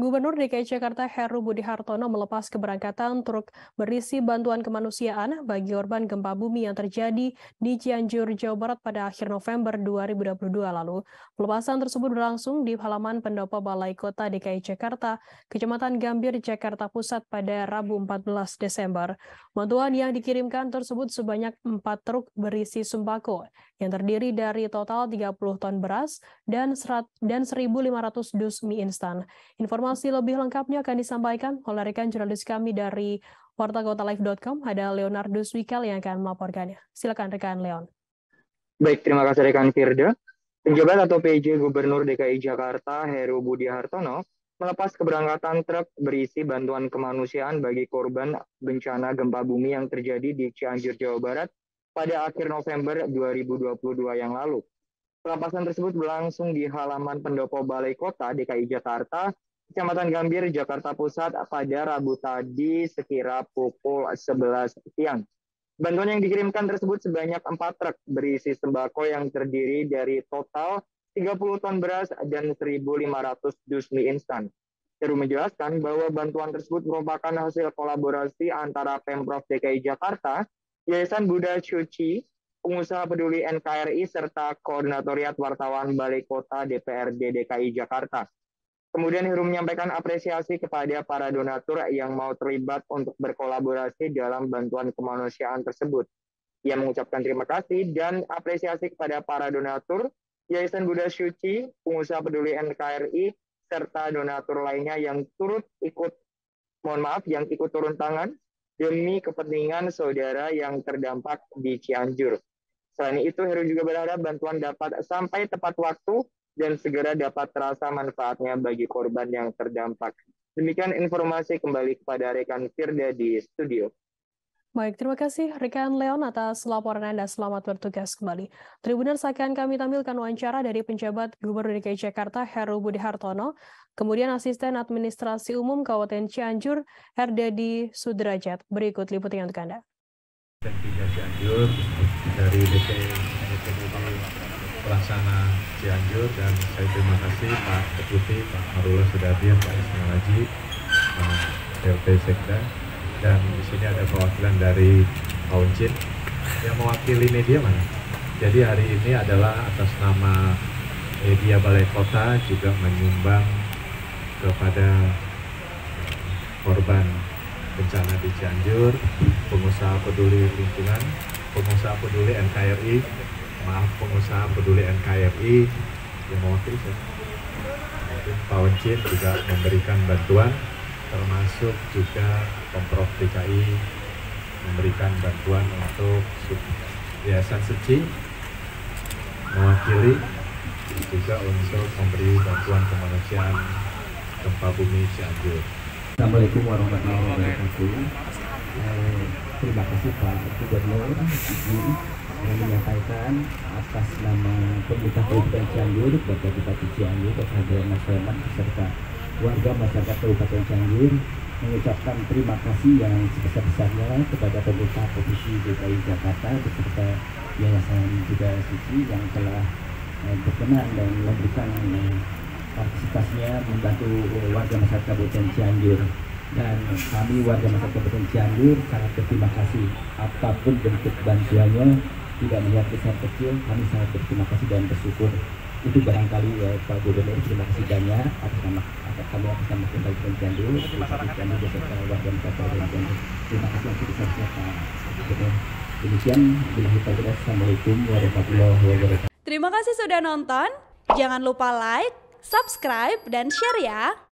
Gubernur DKI Jakarta Heru Budi Hartono melepas keberangkatan truk berisi bantuan kemanusiaan bagi korban gempa bumi yang terjadi di Cianjur, Jawa Barat pada akhir November 2022 lalu. Pelepasan tersebut berlangsung di halaman pendopo Balai Kota DKI Jakarta, Kecamatan Gambir, Jakarta Pusat pada Rabu 14 Desember. Bantuan yang dikirimkan tersebut sebanyak 4 truk berisi sembako yang terdiri dari total 30 ton beras dan 1.500 dus mie instan. Informasi lebih lengkapnya akan disampaikan oleh rekan jurnalis kami dari wartakotalive.com, ada Leonardo Swikal yang akan melaporkannya. Silakan rekan Leon. Baik, terima kasih rekan Firda. Penjabat atau PJ Gubernur DKI Jakarta Heru Budi Hartono melepas keberangkatan truk berisi bantuan kemanusiaan bagi korban bencana gempa bumi yang terjadi di Cianjur, Jawa Barat pada akhir November 2022 yang lalu. Pelepasan tersebut berlangsung di halaman pendopo Balai Kota DKI Jakarta, Kecamatan Gambir, Jakarta Pusat pada Rabu tadi sekira pukul 11 siang. Bantuan yang dikirimkan tersebut sebanyak 4 truk berisi sembako yang terdiri dari total 30 ton beras dan 1.500 dus mie instan. Heru menjelaskan bahwa bantuan tersebut merupakan hasil kolaborasi antara Pemprov DKI Jakarta, Yayasan Buddha Tzu Chi, Pengusaha Peduli NKRI, serta Koordinatoriat Wartawan Balai Kota DPRD DKI Jakarta. Kemudian Heru menyampaikan apresiasi kepada para donatur yang mau terlibat untuk berkolaborasi dalam bantuan kemanusiaan tersebut. Ia mengucapkan terima kasih dan apresiasi kepada para donatur, Yayasan Buddha Tzu Chi, Pengusaha Peduli NKRI, serta donatur lainnya yang ikut turun tangan demi kepentingan saudara yang terdampak di Cianjur. Selain itu, Heru juga berharap bantuan dapat sampai tepat waktu dan segera dapat terasa manfaatnya bagi korban yang terdampak. Demikian informasi, kembali kepada rekan Firda di studio. Baik, terima kasih rekan Leon atas laporan Anda. Selamat bertugas kembali. Tribuners, akan kami tampilkan wawancara dari penjabat Gubernur DKI Jakarta Heru Budi Hartono, kemudian Asisten Administrasi Umum Kabupaten Cianjur Herdadi Sudrajat. Berikut liputannya untuk Anda. Cianjur dari Pelaksana Cianjur, dan saya terima kasih Pak Deputi, Pak Marula Sudarman, Pak Ismail Haji, Pak LT Sekda, dan di sini ada perwakilan dari Kauncin yang mewakili media mana. Jadi hari ini adalah atas nama media Balai Kota juga menyumbang kepada korban bencana di Cianjur, Pengusaha Peduli Lingkungan, Pengusaha Peduli NKRI. Maaf, Pengusaha Peduli NKRI yang mewakili Pak Oncin juga memberikan bantuan, termasuk juga Pemprov DKI memberikan bantuan untuk Yayasan Suci mewakili juga untuk memberi bantuan kemanusiaan gempa bumi Cianjur. Assalamualaikum warahmatullahi wabarakatuh. Terima kasih Pak Gubernur yang menyampaikan atas nama Pemerintah Kabupaten Cianjur, Bapak Bupati Cianjur, kepada masyarakat beserta warga masyarakat Kabupaten Cianjur mengucapkan terima kasih yang sebesar-besarnya kepada Pemerintah Provinsi DKI Jakarta beserta Yayasan Buddha Tzu Chi yang telah berkenan dan memberikan partisipasinya membantu warga masyarakat Kabupaten Cianjur. Dan kami warga masyarakat Kabupaten Cianjur sangat berterima kasih, apapun bentuk bantuannya, tidak melihat besar kecil, kami sangat berterima kasih dan bersyukur. Itu barangkali ya Pak Gubernur, terima kasih banyak atas nama kami, atas nama Kabupaten Cianjur, beserta warga masyarakat Kabupaten Cianjur. Terima kasih yang sebesar-besarnya Pak Gubernur. Demikian, Assalamualaikum warahmatullahi wabarakatuh. Terima kasih sudah nonton. Jangan lupa like, subscribe, dan share ya.